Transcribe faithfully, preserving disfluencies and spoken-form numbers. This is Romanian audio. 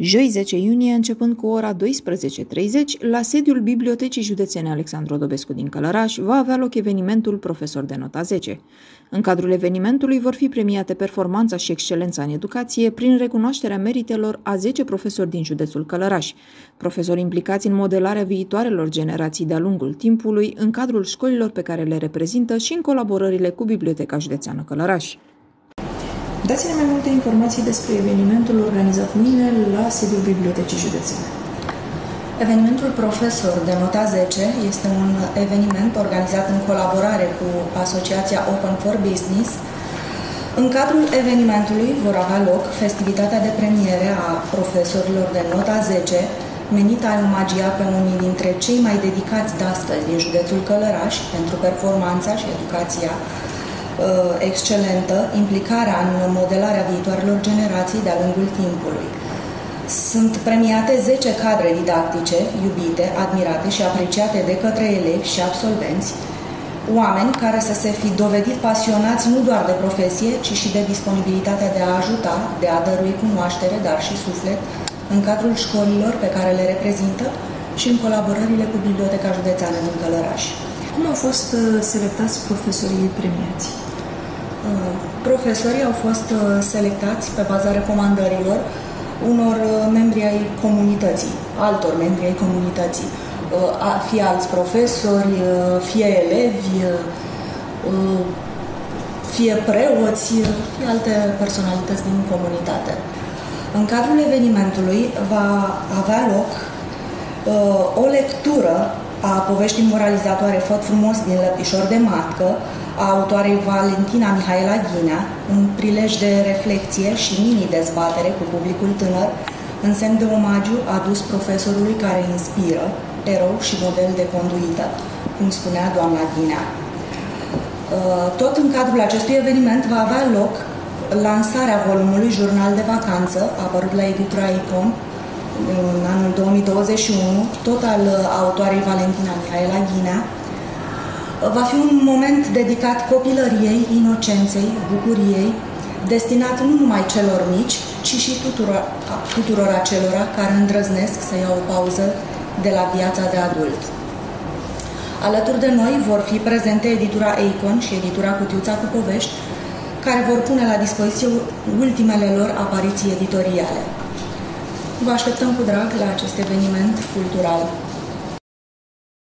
Joi zece iunie, începând cu ora douăsprezece și treizeci, la sediul Bibliotecii Județene Alexandru Odobescu din Călărași va avea loc evenimentul Profesor de Nota zece. În cadrul evenimentului vor fi premiate performanța și excelența în educație prin recunoașterea meritelor a zece profesori din județul Călărași, profesori implicați în modelarea viitoarelor generații de-a lungul timpului în cadrul școlilor pe care le reprezintă și în colaborările cu Biblioteca Județeană Călărași. Dați-ne mai multe informații despre evenimentul organizat mâine la sediul Bibliotecii Județene. Evenimentul Profesor de Nota zece este un eveniment organizat în colaborare cu Asociația Open for Business. În cadrul evenimentului vor avea loc festivitatea de premiere a profesorilor de Nota zece, menită a omagia pe unii dintre cei mai dedicați de astăzi din județul Călăraș pentru performanța și educația excelentă, implicarea în modelarea viitoarelor generații de-a lungul timpului. Sunt premiate zece cadre didactice, iubite, admirate și apreciate de către elevi și absolvenți, oameni care să se fi dovedit pasionați nu doar de profesie, ci și de disponibilitatea de a ajuta, de a dărui cunoaștere, dar și suflet, în cadrul școlilor pe care le reprezintă și în colaborările cu Biblioteca Județeană din Călăraș. Cum au fost selectați profesorii premiați? Profesorii au fost selectați pe baza recomandărilor unor membri ai comunității, altor membri ai comunității, fie alți profesori, fie elevi, fie preoți, fie alte personalități din comunitate. În cadrul evenimentului va avea loc o lectură a poveștii moralizatoare Făt frumos din Lăptișor de Matcă, a autoarei Valentina Mihaela Ghinea, un prilej de reflexie și mini-dezbatere cu publicul tânăr, în semn de omagiu adus profesorului care inspiră, erou și model de conduită, cum spunea doamna Ghinea. Tot în cadrul acestui eveniment va avea loc lansarea volumului Jurnal de Vacanță, apărut la editura Eicon, în anul două mii douăzeci și unu, tot al autoarei Valentina Mihaela Ghinea. Va fi un moment dedicat copilăriei, inocenței, bucuriei, destinat nu numai celor mici, ci și tuturor, tuturor acelora care îndrăznesc să iau o pauză de la viața de adult. Alături de noi vor fi prezente editura Eicon și editura Cutiuța cu Povești, care vor pune la dispoziție ultimele lor apariții editoriale. Vă așteptăm cu drag la acest eveniment cultural.